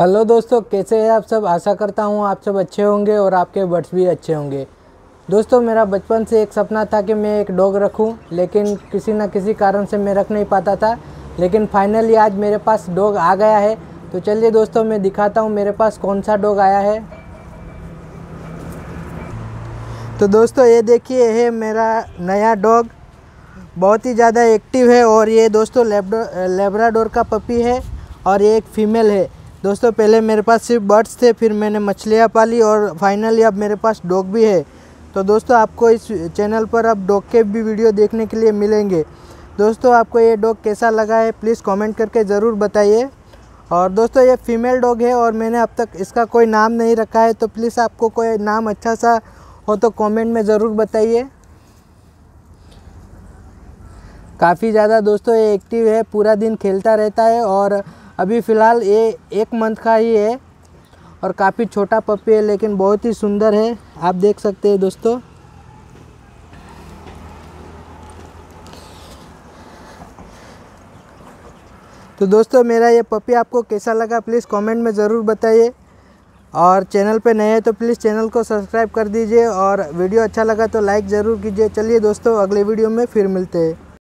Hello दोस्तों, कैसे हैं आप सब। आशा करता हूँ आप सब अच्छे होंगे और आपके बर्ड्स भी अच्छे होंगे। दोस्तों, मेरा बचपन से एक सपना था कि मैं एक डॉग रखूँ, लेकिन किसी न किसी कारण से मैं रख नहीं पाता था। लेकिन फाइनली आज मेरे पास डॉग आ गया है। तो चलिए दोस्तों, मैं दिखाता हूँ मेरे पास कौन सा डॉग आया है। तो दोस्तों, ये देखिए है मेरा नया डॉग। बहुत ही ज़्यादा एक्टिव है और ये दोस्तों लेब्राडोर का पपी है और ये एक फीमेल है। दोस्तों, पहले मेरे पास सिर्फ बर्ड्स थे, फिर मैंने मछलियाँ पाली और फाइनली अब मेरे पास डॉग भी है। तो दोस्तों, आपको इस चैनल पर अब डॉग के भी वीडियो देखने के लिए मिलेंगे। दोस्तों, आपको ये डॉग कैसा लगा है प्लीज़ कमेंट करके ज़रूर बताइए। और दोस्तों, ये फीमेल डॉग है और मैंने अब तक इसका कोई नाम नहीं रखा है, तो प्लीज़ आपको कोई नाम अच्छा सा हो तो कॉमेंट में ज़रूर बताइए। काफ़ी ज़्यादा दोस्तों ये एक्टिव है, पूरा दिन खेलता रहता है और अभी फ़िलहाल ये 1 मंथ का ही है और काफ़ी छोटा पपी है, लेकिन बहुत ही सुंदर है, आप देख सकते हैं दोस्तों। तो दोस्तों, मेरा ये पपी आपको कैसा लगा प्लीज़ कमेंट में ज़रूर बताइए। और चैनल पे नए हैं तो प्लीज़ चैनल को सब्सक्राइब कर दीजिए और वीडियो अच्छा लगा तो लाइक ज़रूर कीजिए। चलिए दोस्तों, अगले वीडियो में फिर मिलते हैं।